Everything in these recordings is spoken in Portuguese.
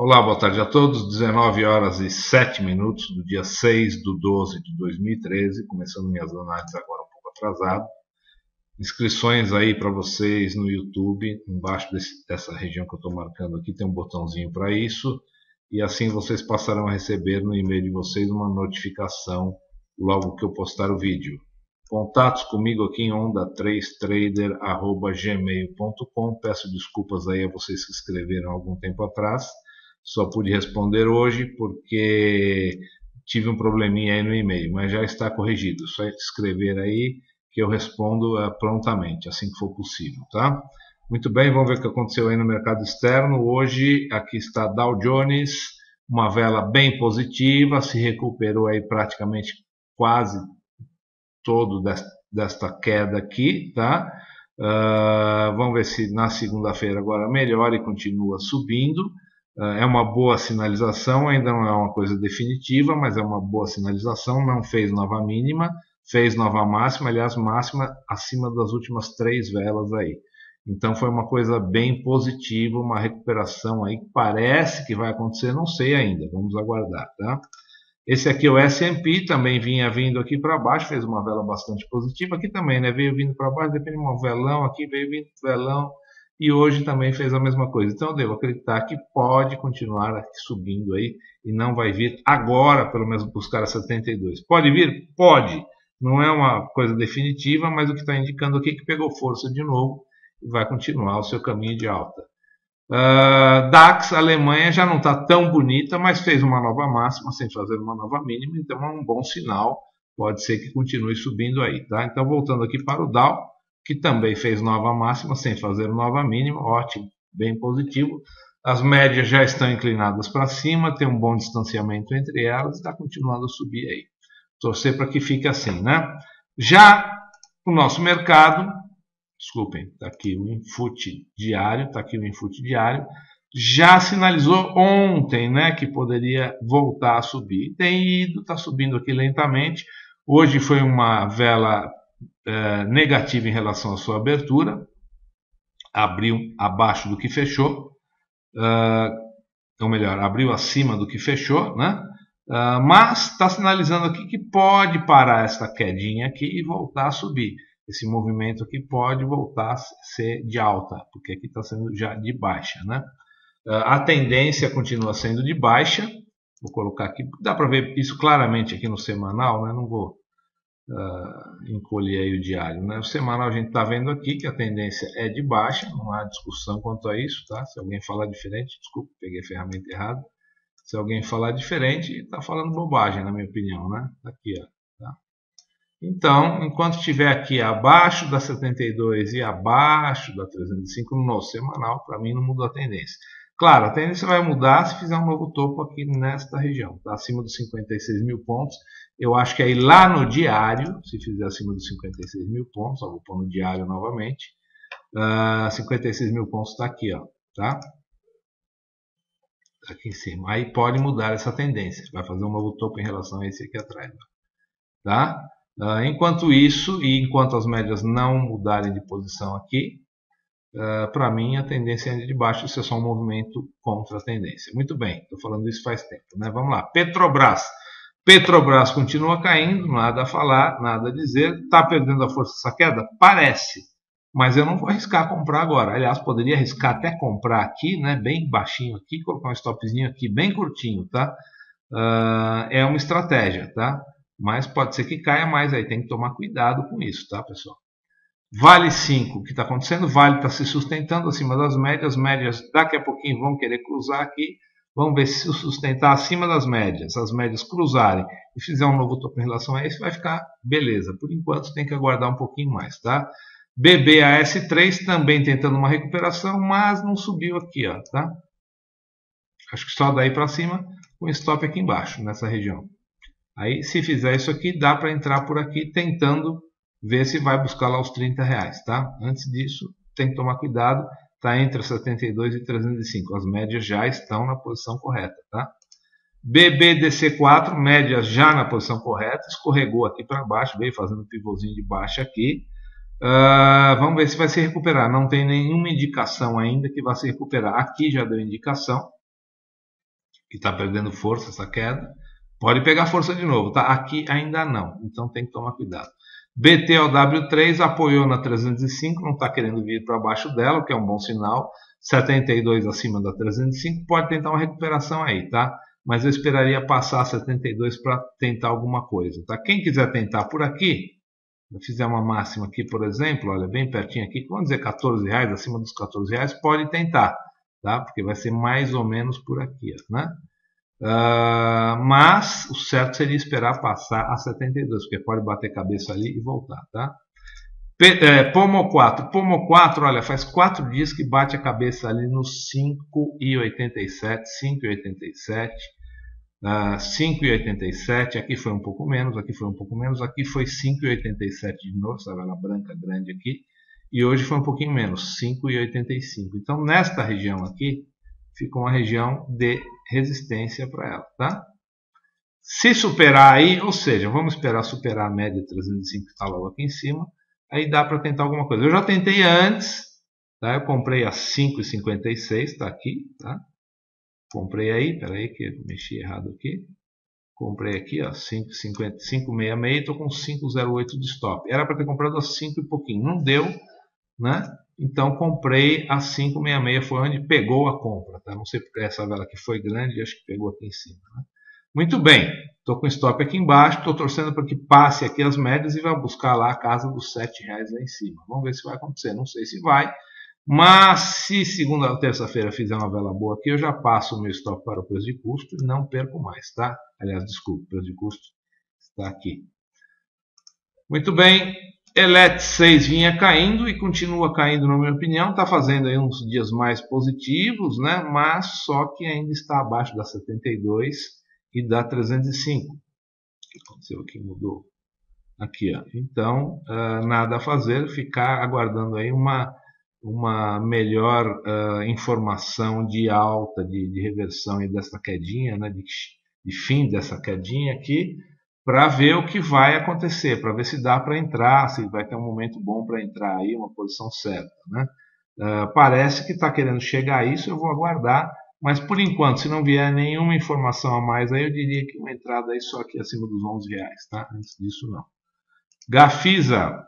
Olá, boa tarde a todos. 19 horas e 7 minutos do dia 6/12/2013. Começando minhas análises agora um pouco atrasado. Inscrições aí para vocês no YouTube. Embaixo dessa região que eu estou marcando aqui tem um botãozinho para isso. E assim vocês passarão a receber no e-mail de vocês uma notificação logo que eu postar o vídeo. Contatos comigo aqui em onda3trader@gmail.com. Peço desculpas aí a vocês que escreveram há algum tempo atrás. Só pude responder hoje porque tive um probleminha aí no e-mail, mas já está corrigido. Só escrever aí que eu respondo prontamente, assim que for possível, tá? Muito bem, vamos ver o que aconteceu aí no mercado externo. Hoje aqui está Dow Jones, uma vela bem positiva, se recuperou aí praticamente quase todo desta queda aqui, tá? Vamos ver se na segunda-feira agora melhora e continua subindo. É uma boa sinalização, ainda não é uma coisa definitiva, mas é uma boa sinalização. Não fez nova mínima, fez nova máxima, aliás, máxima acima das últimas três velas aí. Então foi uma coisa bem positiva, uma recuperação aí que parece que vai acontecer, não sei ainda, vamos aguardar, tá? Esse aqui é o S&P, também vinha vindo aqui para baixo, fez uma vela bastante positiva, aqui também, né? Veio vindo para baixo, depende de um velão aqui, veio vindo velão. E hoje também fez a mesma coisa. Então eu devo acreditar que pode continuar aqui subindo aí. E não vai vir agora, pelo menos, buscar a 72. Pode vir? Pode. Não é uma coisa definitiva, mas o que está indicando aqui é que pegou força de novo. E vai continuar o seu caminho de alta. DAX, Alemanha, já não está tão bonita, mas fez uma nova máxima sem fazer uma nova mínima. Então é um bom sinal. Pode ser que continue subindo aí, tá? Então voltando aqui para o Dow, que também fez nova máxima sem fazer nova mínima, ótimo, bem positivo. As médias já estão inclinadas para cima, tem um bom distanciamento entre elas, está continuando a subir aí. Torcer para que fique assim, né? Já o nosso mercado, desculpem, está aqui o input diário, já sinalizou ontem, né, que poderia voltar a subir. Tem ido, está subindo aqui lentamente. Hoje foi uma vela negativa em relação à sua abertura, abriu abaixo do que fechou, ou melhor, abriu acima do que fechou, né? Mas está sinalizando aqui que pode parar essa quedinha aqui e voltar a subir. Esse movimento aqui pode voltar a ser de alta, porque aqui está sendo já de baixa, né? A tendência continua sendo de baixa. Vou colocar aqui, dá para ver isso claramente aqui no semanal, né? Não vou encolher aí o diário, né? O semanal a gente está vendo aqui que a tendência é de baixa, não há discussão quanto a isso, tá? Se alguém falar diferente, desculpa, peguei a ferramenta errada. Se alguém falar diferente, está falando bobagem, na minha opinião, né? Aqui, ó, tá? Então, enquanto estiver aqui abaixo da 72 e abaixo da 305 no semanal, para mim não mudou a tendência. Claro, a tendência vai mudar se fizer um novo topo aqui nesta região, tá? Acima dos 56 mil pontos. Eu acho que aí lá no diário, se fizer acima dos 56 mil pontos, ó, vou pôr no diário novamente, 56 mil pontos está aqui, ó, tá? Tá aqui em cima. Aí pode mudar essa tendência, vai fazer um novo topo em relação a esse aqui atrás, ó, tá? Enquanto isso, e enquanto as médias não mudarem de posição aqui, para mim a tendência é de baixo, isso é só um movimento contra a tendência. Muito bem, estou falando isso faz tempo, né? Vamos lá, Petrobras continua caindo, nada a falar, nada a dizer. Está perdendo a força essa queda? Parece, mas eu não vou arriscar comprar agora. Aliás, poderia arriscar até comprar aqui, né? Bem baixinho aqui, colocar um stopzinho aqui bem curtinho, tá? É uma estratégia, tá? Mas pode ser que caia mais aí, tem que tomar cuidado com isso, tá, pessoal? Vale 5, o que está acontecendo? Vale está se sustentando acima das médias, daqui a pouquinho vão querer cruzar aqui. Vamos ver se sustentar acima das médias, as médias cruzarem e fizer um novo topo em relação a isso, vai ficar beleza. Por enquanto tem que aguardar um pouquinho mais, tá? BBAS3 também tentando uma recuperação, mas não subiu aqui, ó, tá? Acho que só daí para cima, com stop aqui embaixo, nessa região. Aí se fizer isso aqui, dá para entrar por aqui tentando ver se vai buscar lá os R$30, tá? Antes disso, tem que tomar cuidado. Está entre 72 e 305. As médias já estão na posição correta, tá? BBDC4, média já na posição correta. Escorregou aqui para baixo, veio fazendo um pivôzinho de baixa aqui. Vamos ver se vai se recuperar. Não tem nenhuma indicação ainda que vai se recuperar. Aqui já deu indicação. que está perdendo força essa queda. Pode pegar força de novo, tá? Aqui ainda não, então tem que tomar cuidado. BTOW3 apoiou na 305, não está querendo vir para baixo dela, o que é um bom sinal. 72 acima da 305, pode tentar uma recuperação aí, tá? Mas eu esperaria passar 72 para tentar alguma coisa, tá? Quem quiser tentar por aqui, eu fizer uma máxima aqui, por exemplo, olha, bem pertinho aqui, vamos dizer R$14, acima dos R$14, pode tentar, tá? Porque vai ser mais ou menos por aqui, né? Mas o certo seria esperar passar a 72, porque pode bater cabeça ali e voltar, tá? Pomo 4. Pomo 4, olha, faz 4 dias que bate a cabeça ali nos 5,87, 5,87, 5,87, aqui foi um pouco menos, aqui foi um pouco menos, aqui foi 5,87 de novo, essa vela branca grande aqui, e hoje foi um pouquinho menos, 5,85. Então, nesta região aqui, fica uma região de resistência para ela, tá? Se superar aí, ou seja, vamos esperar superar a média 305 que está logo aqui em cima, aí dá para tentar alguma coisa. Eu já tentei antes, tá? Eu comprei a 5,56, está aqui, tá? Comprei aí, peraí que eu mexi errado aqui. Comprei aqui, ó, 5,66, estou com 5,08 de stop. Era para ter comprado a 5 e pouquinho, não deu, né? Então comprei a 5,66, foi onde pegou a compra, tá? Não sei porque essa vela aqui foi grande, acho que pegou aqui em cima, né? Muito bem, estou com stop aqui embaixo, estou torcendo para que passe aqui as médias e vai buscar lá a casa dos R$7 lá em cima. Vamos ver se vai acontecer, não sei se vai, mas se segunda ou terça-feira fizer uma vela boa aqui, eu já passo o meu stop para o preço de custo e não perco mais, tá? Aliás, desculpa, o preço de custo está aqui. Muito bem. ELET 6 vinha caindo e continua caindo, na minha opinião. Está fazendo aí uns dias mais positivos, né? Mas só que ainda está abaixo da 72 e da 305. O que aconteceu aqui? Mudou. Aqui, ó. Então, nada a fazer. Ficar aguardando aí uma melhor informação de alta, de reversão aí dessa quedinha, né? De fim dessa quedinha aqui, para ver o que vai acontecer, para ver se dá para entrar, se vai ter um momento bom para entrar aí, uma posição certa, né? Parece que está querendo chegar a isso, eu vou aguardar, mas por enquanto, se não vier nenhuma informação a mais, aí eu diria que uma entrada aí só aqui acima dos R$11, tá? Antes disso não. Gafisa.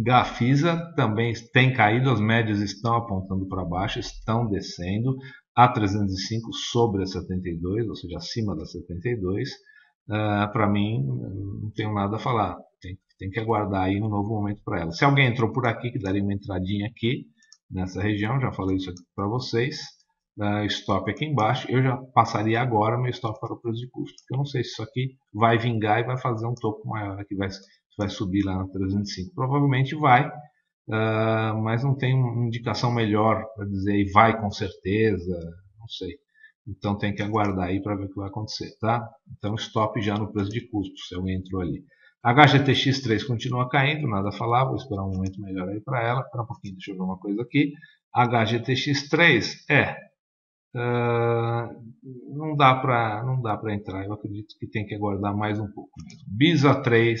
Gafisa também tem caído, as médias estão apontando para baixo, estão descendo a 305 sobre a 72, ou seja, acima da 72. Para mim, não tenho nada a falar. Tem que aguardar aí um novo momento para ela. Se alguém entrou por aqui, que daria uma entradinha aqui, nessa região, já falei isso aqui para vocês. Stop aqui embaixo. Eu já passaria agora meu stop para o preço de custo, porque eu não sei se isso aqui vai vingar e vai fazer um topo maior aqui, vai subir lá na 305. Provavelmente vai, mas não tem uma indicação melhor para dizer vai com certeza, não sei. Então tem que aguardar aí para ver o que vai acontecer, tá? Então stop já no preço de custo, se alguém entrou ali. HGTX3 continua caindo, nada a falar, vou esperar um momento melhor aí para ela. Espera um pouquinho, deixa eu ver uma coisa aqui. HGTX3 não dá para entrar, eu acredito que tem que aguardar mais um pouco mesmo. BISA3,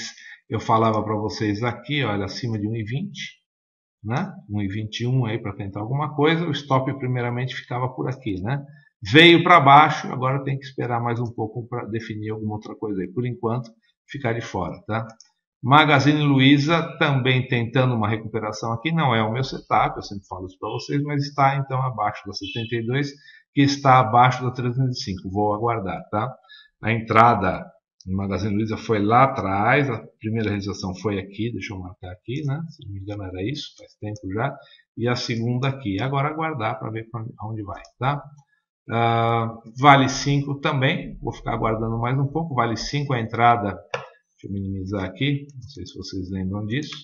eu falava para vocês aqui, olha, acima de 1,20, né? 1,21 aí para tentar alguma coisa. O stop primeiramente ficava por aqui, né? Veio para baixo, agora tem que esperar mais um pouco para definir alguma outra coisa aí. Por enquanto, ficar de fora, tá? Magazine Luiza também tentando uma recuperação aqui, não é o meu setup, eu sempre falo isso para vocês, mas está então abaixo da 72, que está abaixo da 305. Vou aguardar, tá? A entrada no Magazine Luiza foi lá atrás, a primeira realização foi aqui, deixa eu marcar aqui, né? Se não me engano era isso, faz tempo já. E a segunda aqui. Agora aguardar para ver para onde vai, tá? Vale 5 também, vou ficar aguardando mais um pouco. Vale 5, a entrada, deixa eu minimizar aqui, não sei se vocês lembram disso.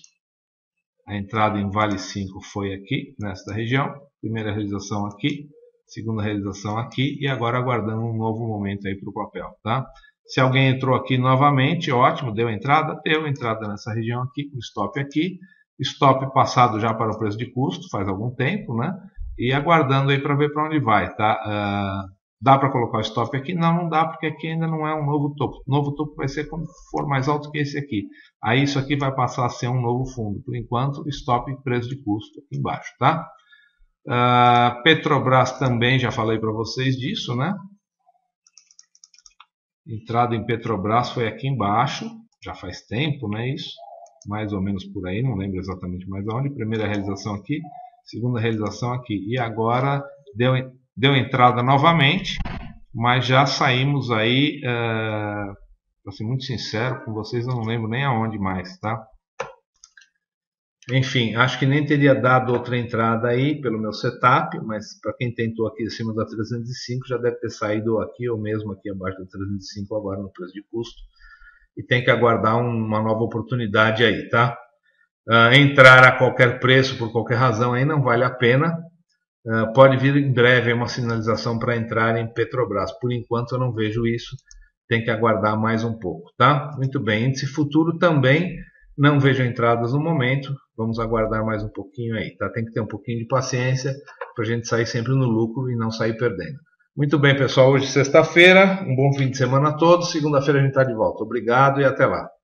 A entrada em Vale 5 foi aqui, nesta região. Primeira realização aqui, segunda realização aqui, e agora aguardando um novo momento aí para o papel, tá? Se alguém entrou aqui novamente, ótimo, deu entrada nessa região aqui, com stop aqui. Stop passado já para o preço de custo, faz algum tempo, né? E aguardando aí para ver para onde vai, tá? Dá para colocar o stop aqui? Não, não dá, porque aqui ainda não é um novo topo. O novo topo vai ser quando for mais alto que esse aqui. Aí isso aqui vai passar a ser um novo fundo. Por enquanto, stop preço de custo aqui embaixo, tá? Petrobras também, já falei para vocês disso, né? Entrada em Petrobras foi aqui embaixo, já faz tempo, né? Isso, mais ou menos por aí, não lembro exatamente mais aonde. Primeira realização aqui, segunda realização aqui, e agora deu entrada novamente, mas já saímos aí. Para ser muito sincero com vocês, eu não lembro nem aonde mais, tá? Enfim, acho que nem teria dado outra entrada aí pelo meu setup, mas para quem tentou aqui acima da 305 já deve ter saído aqui ou mesmo aqui abaixo da 305 agora no preço de custo. E tem que aguardar uma nova oportunidade aí, tá? Entrar a qualquer preço por qualquer razão aí não vale a pena. Pode vir em breve uma sinalização para entrar em Petrobras. Por enquanto eu não vejo isso, tem que aguardar mais um pouco, tá? Muito bem, índice futuro também não vejo entradas no momento, vamos aguardar mais um pouquinho aí, tá? Tem que ter um pouquinho de paciência para a gente sair sempre no lucro e não sair perdendo. Muito bem, pessoal, hoje é sexta-feira, um bom fim de semana a todos, segunda-feira a gente está de volta. Obrigado e até lá.